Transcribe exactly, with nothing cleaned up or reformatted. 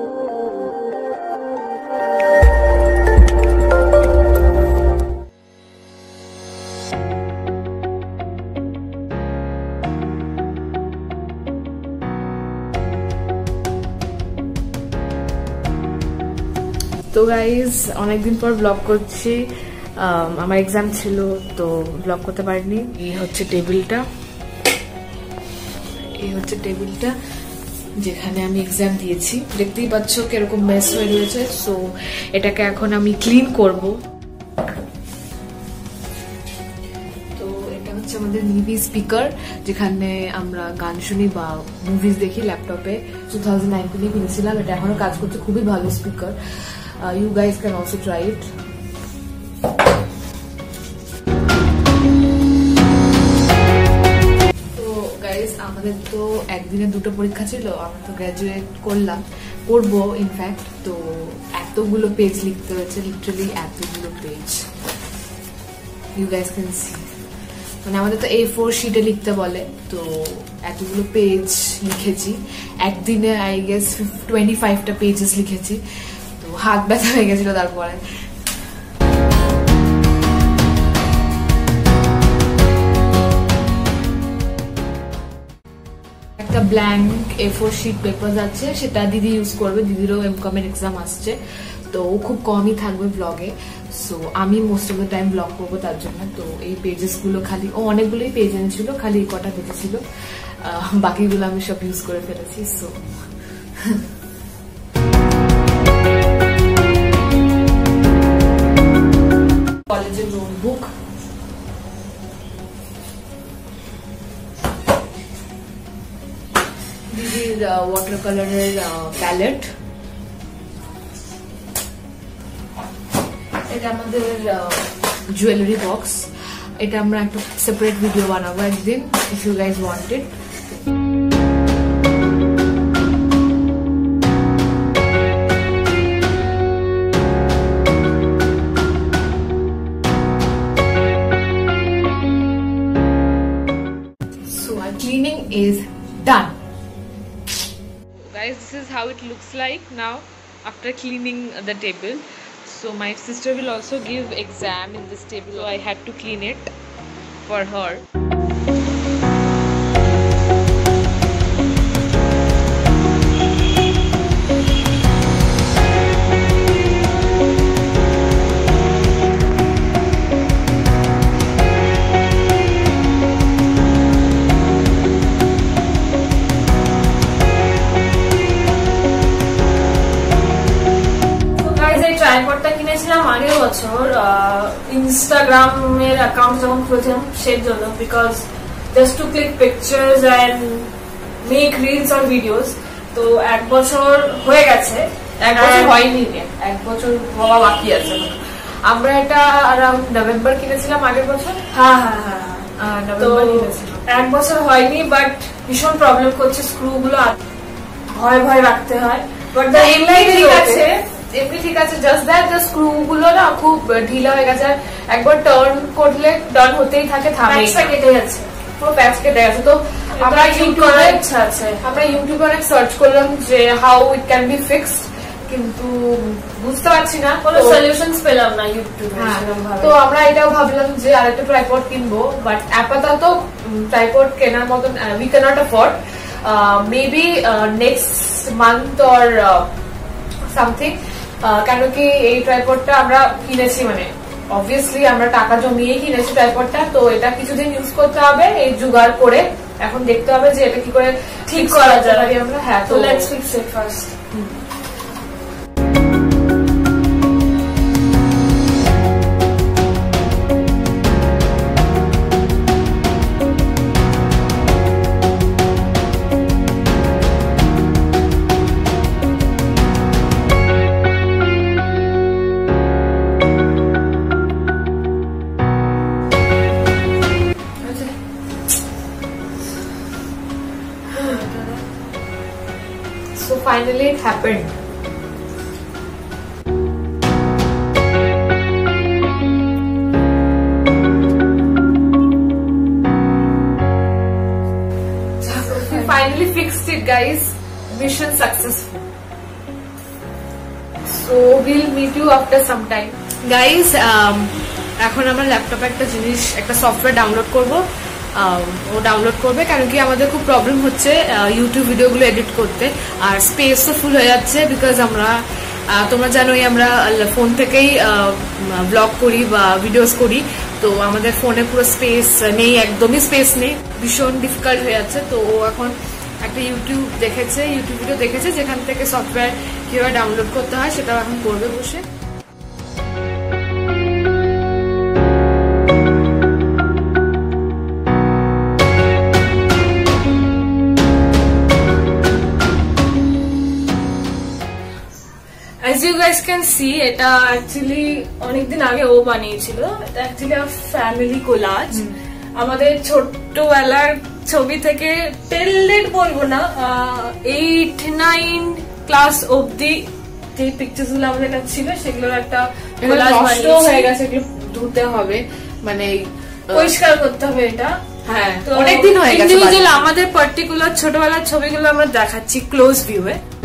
तो गाइज अनेक दिन पर ब्लॉग करছি আমার एग्जाम ছিল तो ব্লগ করতে পারিনি। এই হচ্ছে টেবিলটা এই হচ্ছে টেবিলটা যেখানে আমি एग्जाम দিয়েছি। দেখতেই পাচ্ছ কিরকম মেস হয়ে রয়েছে। সো এটাকে এখন আমি ক্লিন করব। তো এটা হচ্ছে আমাদের নিভি স্পিকার যেখানে আমরা গান শুনি বা মুভিজ দেখি ল্যাপটপে। দুই হাজার নয় এ কিনেছিলাম। এটা এখনো কাজ করতে খুবই ভালো speaker. Uh, you guys can also try it. So guys, আমাদের তো একদিনে দুটো পরীক্ষা ছিল। আমরা তো গ্রাজুয়েট করলাম করব ইনফ্যাক্ট। তো এতগুলো পেজ লিখতে হয়েছে, লিটারালি এতগুলো page. You guys can see. মানে আমাদের তো এ ফোর শীটে লিখতে বলে। তো এতগুলো পেজ লিখেছি একদিনে। I guess পঁচিশ টা পেজেস লিখেছি। हाथ ব্যথা হয়ে গেছিল। তারপরে একটা blank A four sheet paper আছে, সেটা দিদি ইউজ করবে। দিদিরও এমকম এর এক্সাম আসছে, তো ও খুব কমই থাকবে ব্লগে। সো আমি most of the time blog করবো তার জন্য। তো এই পেজেস গুলো খালি, ও অনেকগুলোই পেজ এনেছিল, খালি কটা দেখেছিল, বাকিগুলো আমি সব ইউজ করে ফেলেছি। সো কলেজের নোটবুক, দিদির ওয়াটার কালারের প্যালেট, এটা আমাদের জুয়েলারি বক্স। এটা আমরা একটা সেপারেট ভিডিও বানাবো একদিন, if you guys want it. Cleaning is done. Guys, this is how it looks like now after cleaning the table. So my sister will also give exam in this table, so I had to clean it for her. इंस्टाग्रामेर account जब खुलेছিলাম সেই জন্য, because just to click pictures and make reels or videos. তো এক বছর হয়ে গেছে, এক বছর হয়নি, এক বছর হওয়া বাকি আছে। আমরা এটা अराउंड নভেম্বর কিনেছিলাম আগের বছর। হ্যাঁ হ্যাঁ হ্যাঁ নভেম্বর কিনেছিলাম। এক বছর হয়নি, বাট ভীষণ প্রবলেম করছে। স্ক্রু গুলো ভয় ভয় রাখতে হয়, বাট দা এমআই ঠিক আছে, এমনি ঠিক আছে। জাস্ট দ্যাট দ্য স্ক্রু গুলো না খুব ঢিলা হয়ে গেছে। একবার টার্ন করলে টার্ন হতেই থাকে, থামেই না, কেটে যাচ্ছে, পুরো প্যাচ কেটে গেছে। তো আমরা ইউটিউবে আছে আমরা ইউটিউবে অনেক সার্চ করলাম যে how it can be fixed, কিন্তু বুঝতে পারছি না, কোনো সলিউশন পেলাম না ইউটিউবে। তো আমরা এটাও ভাবলাম যে আরেকটা ট্রাইপড কিনবো, বাট আপাতত ট্রাইপড কেনার মতন we can't afford. Maybe next month or something, কেন কি এই ট্রাইপডটা আমরা কিনেছি, মানে অবভিয়াসলি আমরা টাকা জমিয়ে কিনেছি ট্রাইপডটা। তো এটা কিছুদিন ইউজ করতে হবে, এই জোগাড় করে এখন দেখতে হবে যে এটা কি করে ঠিক করা যায় আমরা। হ্যাঁ, তো let's fix it first. So finally it happened. We finally fixed it guys. Mission successful. So we'll meet you after some time. Guys, um, এখন আমরা ল্যাপটপে একটা জিনিস একটা সফটওয়্যার ডাউনলোড করব। ও ডাউনলোড করবে কারণ কি আমাদের খুব প্রবলেম হচ্ছে ইউটিউব ভিডিওগুলো এডিট করতে আর স্পেস তো ফুল হয়ে যাচ্ছে বিকজ আমরা তোমরা জানোই আমরা ফোন থেকেই ব্লগ করি বা ভিডিওস করি তো আমাদের ফোনে পুরো স্পেস নেই একদমই স্পেস নেই ভীষণ ডিফিকাল্ট হয়ে যাচ্ছে তো ও এখন একটা ইউটিউব দেখেছে ইউটিউব ভিডিও দেখেছে যেখান থেকে সফটওয়্যার কিভাবে ডাউনলোড করতে হয় সেটা এখন করবে বসে As you guys can see, এটা actually অনেক দিন আগে ও বানিয়েছিল। এটা actually a family collage। আমাদের ছোটবেলার ছবি থেকে টেললেট বলবো না, eight nine class অবধি যে pictures গুলো আমাদের কাছে ছিল সেগুলোর একটা collage বানিয়ে হয়ে গেছে। এগুলো ধুতে হবে, মানে পরিষ্কার করতে হবে এটা। হ্যাঁ, অনেক দিন হয়ে গেছে। আমাদের পার্টিকুলার ছোটবেলার ছবিগুলো আমরা দেখাচ্ছি ক্লোজ ভিউয়ে।